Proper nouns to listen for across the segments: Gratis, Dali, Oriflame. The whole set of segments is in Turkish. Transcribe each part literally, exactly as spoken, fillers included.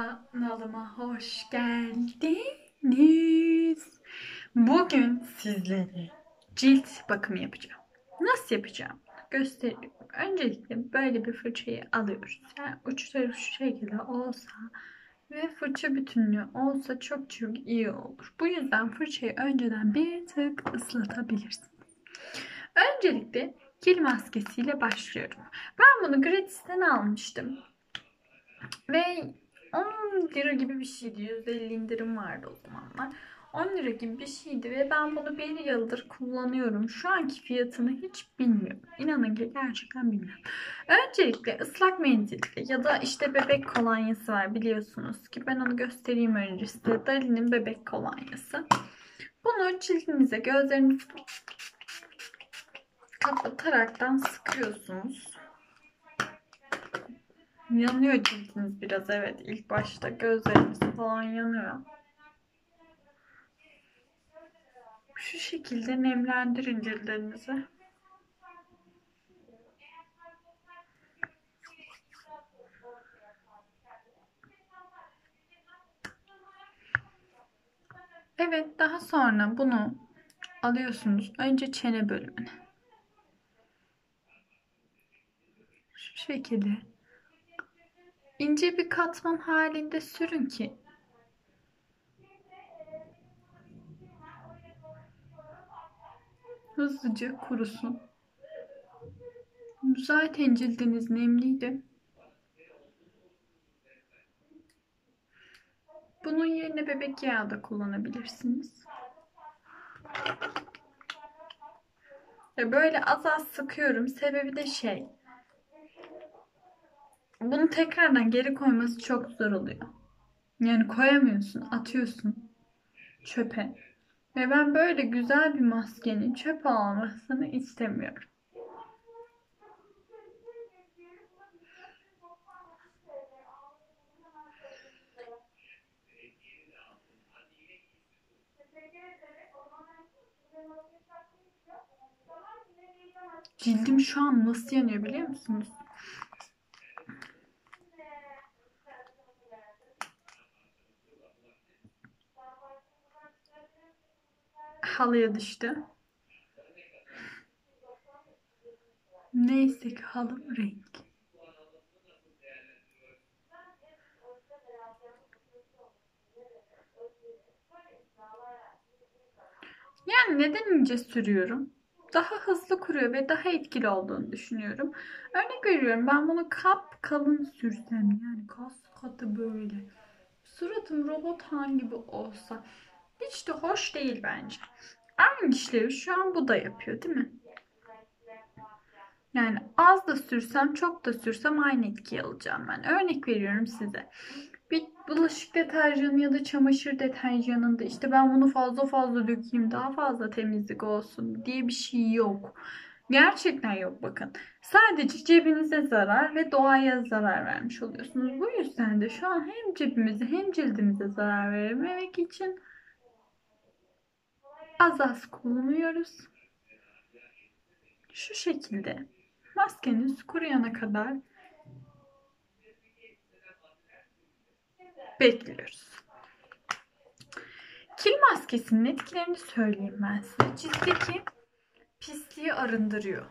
Kanalıma hoş geldiniz. Bugün sizlere cilt bakımı yapacağım. Nasıl yapacağım? Göstereyim. Öncelikle böyle bir fırçayı alıyoruz. Yani uçları şu şekilde olsa ve fırça bütünlüğü olsa çok çok iyi olur. Bu yüzden fırçayı önceden bir tık ıslatabilirsiniz. Öncelikle kil maskesiyle başlıyorum. Ben bunu Gratis'ten almıştım. Ve on lira gibi bir şeydi. yüzde elli indirim vardı o zamanlar. on lira gibi bir şeydi ve ben bunu bir yıldır kullanıyorum. Şu anki fiyatını hiç bilmiyorum. İnanın ki gerçekten bilmiyorum. Öncelikle ıslak mendilde ya da işte bebek kolonyası var, biliyorsunuz ki. Ben onu göstereyim önce size. Dali'nin bebek kolonyası. Bunu cildinize, gözlerinizi kapataraktan sıkıyorsunuz. Yanıyor cildiniz biraz, evet, ilk başta gözleriniz falan yanıyor. Şu şekilde nemlendirin cildinizi. Evet, daha sonra bunu alıyorsunuz. Önce çene bölümüne. Şu şekilde. İnce bir katman halinde sürün ki hızlıca kurusun. Zaten cildiniz nemliydi. Bunun yerine bebek yağı da kullanabilirsiniz. Böyle az az sıkıyorum. Sebebi de şey, bunu tekrardan geri koyması çok zor oluyor. Yani koyamıyorsun, atıyorsun çöpe. Ve ben böyle güzel bir maskenin çöpe almasını istemiyorum. Cildim şu an nasıl yanıyor biliyor musunuz? Halıya düştü. Neyse ki halım renk. Yani neden ince sürüyorum? Daha hızlı kuruyor ve daha etkili olduğunu düşünüyorum. Örnek veriyorum, ben bunu kap kalın sürsem, yani kas katı böyle, suratım robot han gibi olsa hiç de hoş değil bence. Aynı işleri şu an bu da yapıyor, değil mi? Yani az da sürsem, çok da sürsem aynı etkiyi alacağım ben. Örnek veriyorum size. Bir bulaşık deterjanı ya da çamaşır deterjanında işte ben bunu fazla fazla dökeyim, daha fazla temizlik olsun diye bir şey yok. Gerçekten yok, bakın. Sadece cebinize zarar ve doğaya zarar vermiş oluyorsunuz. Bu yüzden de şu an hem cebimize hem cildimize zarar vermemek için az az kullanıyoruz. Şu şekilde maskeniz kuruyana kadar bekliyoruz. Kil maskesinin etkilerini söyleyeyim ben size. Cildeki pisliği arındırıyor.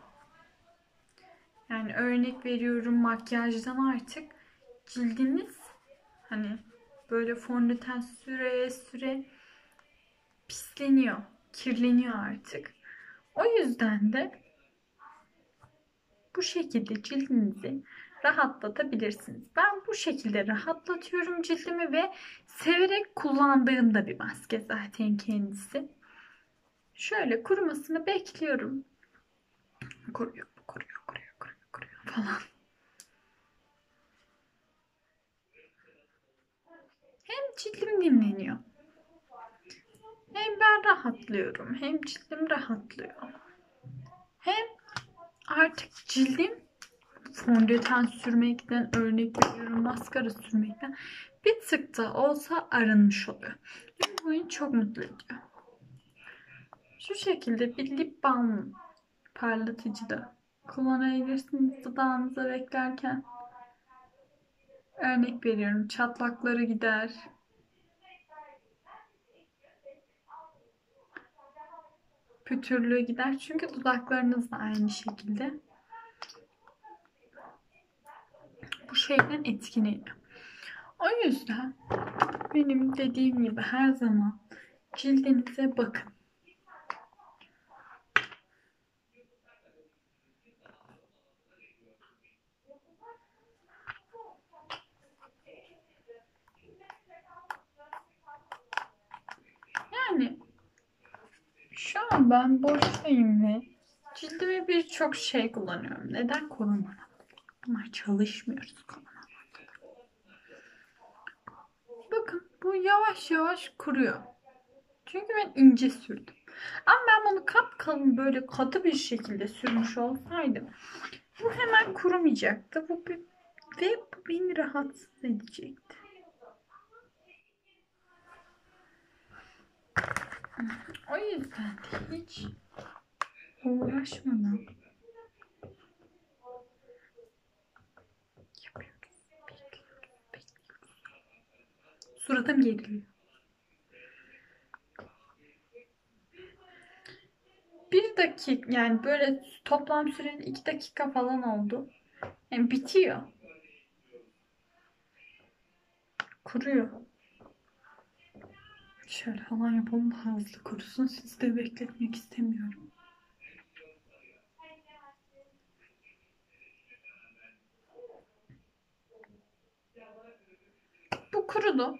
Yani örnek veriyorum, makyajdan artık cildiniz hani böyle fondöten süre süre pisleniyor, kirleniyor artık. O yüzden de bu şekilde cildinizi rahatlatabilirsiniz. Ben bu şekilde rahatlatıyorum cildimi ve severek kullandığım da bir maske zaten kendisi. Şöyle kurumasını bekliyorum. Kuruyor, kuruyor, kuruyor, kuruyor, kuruyor falan. Hem cildim dinleniyor, hem ben rahatlıyorum, hem cildim rahatlıyor. Hem artık cildim fondöten sürmekten, örnek veriyorum maskara sürmekten bir tık da olsa arınmış oluyor. Bu beni çok mutlu ediyor. Şu şekilde bir lip balm parlatıcı da kullanabilirsiniz dudağınıza beklerken. Örnek veriyorum, çatlakları gider. Pütürlüğü gider. Çünkü dudaklarınız da aynı şekilde bu şeyden etkileniyor. O yüzden benim dediğim gibi her zaman cildinize bakın. Yani şu an ben boştayım ve cildime birçok şey kullanıyorum. Neden? Korunmadan. Ama çalışmıyoruz korunmadan. Bakın bu yavaş yavaş kuruyor. Çünkü ben ince sürdüm. Ama ben bunu kapkalın böyle katı bir şekilde sürmüş olsaydım bu hemen kurumayacaktı. Bu bir, ve bu beni rahatsız edecekti. O yüzden hiç uğraşmadan yapıyoruz, bekliyoruz, bekliyoruz. Suratım geriliyor. Bir dakika, yani böyle toplam sürenin iki dakika falan oldu. Yani bitiyor. Kuruyor. Şöyle falan yapalım da hızlı kurusun. Sizi de bekletmek istemiyorum. Bu kurudu.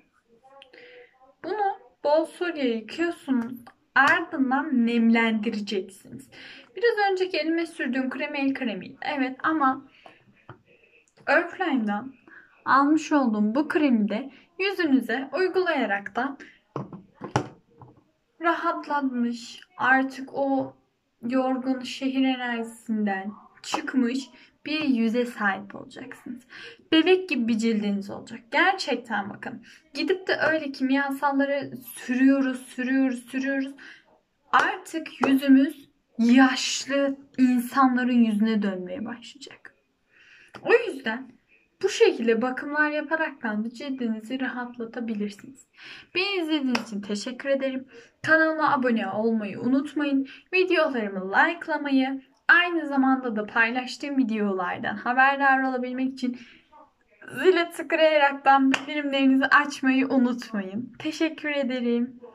Bunu bol suyla yıkıyorsunuz. Ardından nemlendireceksiniz. Biraz önceki elime sürdüğüm kremi el kremiydi. Evet ama Oriflame'den almış olduğum bu kremi de yüzünüze uygulayaraktan rahatlatmış, artık o yorgun şehir enerjisinden çıkmış bir yüze sahip olacaksınız. Bebek gibi bir cildiniz olacak. Gerçekten bakın. Gidip de öyle kimyasalları sürüyoruz, sürüyoruz, sürüyoruz. Artık yüzümüz yaşlı insanların yüzüne dönmeye başlayacak. O yüzden bu şekilde bakımlar yaparaktan da cildinizi rahatlatabilirsiniz. Beni izlediğiniz için teşekkür ederim. Kanalıma abone olmayı unutmayın. Videolarımı likelamayı, aynı zamanda da paylaştığım videolardan haberdar olabilmek için zile tıklayaraktan bildirimlerinizi açmayı unutmayın. Teşekkür ederim.